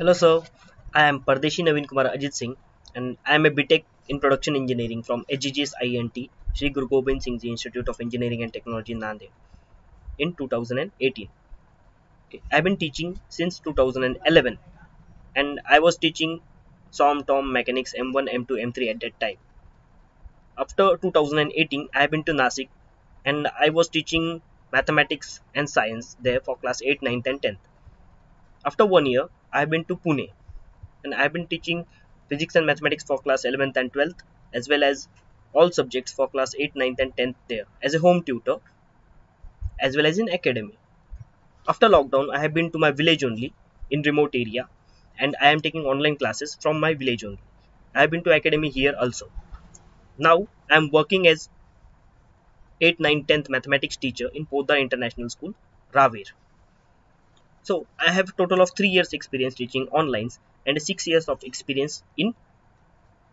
Hello sir, I am Pardeshi Navin Kumara Ajit Singh and I am a BTech in Production Engineering from HGGS INT, Shri Guru Gobind Singh Ji Institute of Engineering and Technology Nanded in 2018. I have been teaching since 2011 and I was teaching SOM-TOM Mechanics M1, M2, M3 at that time. After 2018, I have been to Nasik and I was teaching Mathematics and Science there for class 8, 9th and 10th. After 1 year, I have been to Pune and I have been teaching Physics and Mathematics for class 11th and 12th as well as all subjects for class 8, 9th and 10th there as a home tutor as well as in academy. After lockdown, I have been to my village only in remote area and I am taking online classes from my village only. I have been to academy here also. Now, I am working as 8, 9, 10th Mathematics teacher in Poddar International School, Ravir. So, I have a total of 3 years experience teaching online and 6 years of experience in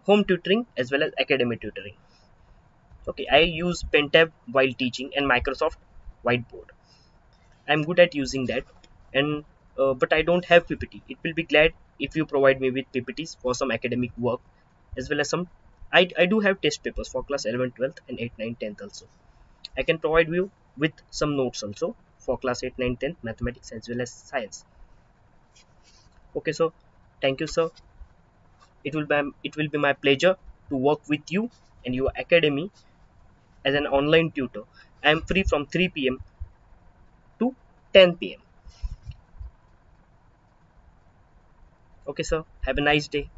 home tutoring as well as academic tutoring. Okay, I use Pentab while teaching and Microsoft Whiteboard. I am good at using that and but I don't have PPT. It will be glad if you provide me with PPTs for some academic work as well as some. I do have test papers for class 11, 12th and 8, 9, 10th also. I can provide you with some notes also for class 8, 9, 10th, mathematics as well as science. Okay, so thank you, sir. It will be my pleasure to work with you and your academy as an online tutor. I am free from 3 PM to 10 PM. Okay, sir. Have a nice day.